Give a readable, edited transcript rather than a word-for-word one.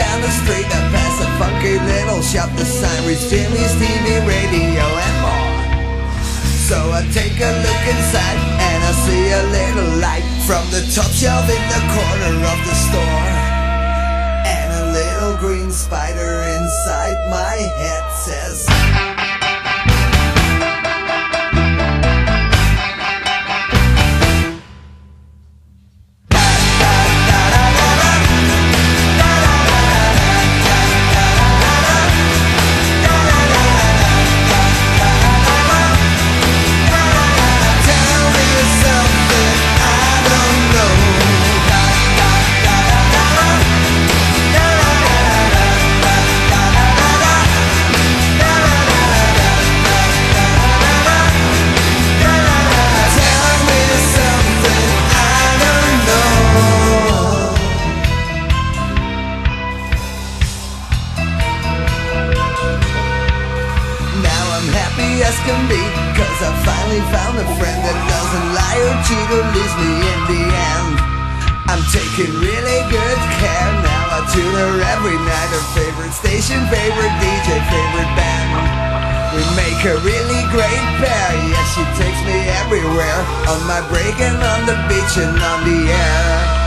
down the street and past a funky little shop. The sign reads Jimmy's TV, radio and more. So I take a look inside and I see a little light from the top shelf in the corner of the store, and a little green spider inside my head says, as can be, cause I finally found a friend that doesn't lie or cheat or lose me in the end. I'm taking really good care now. I tune her every night, her favorite station, favorite DJ, favorite band. We make a really great pair, yeah, she takes me everywhere, on my break and on the beach and on the air.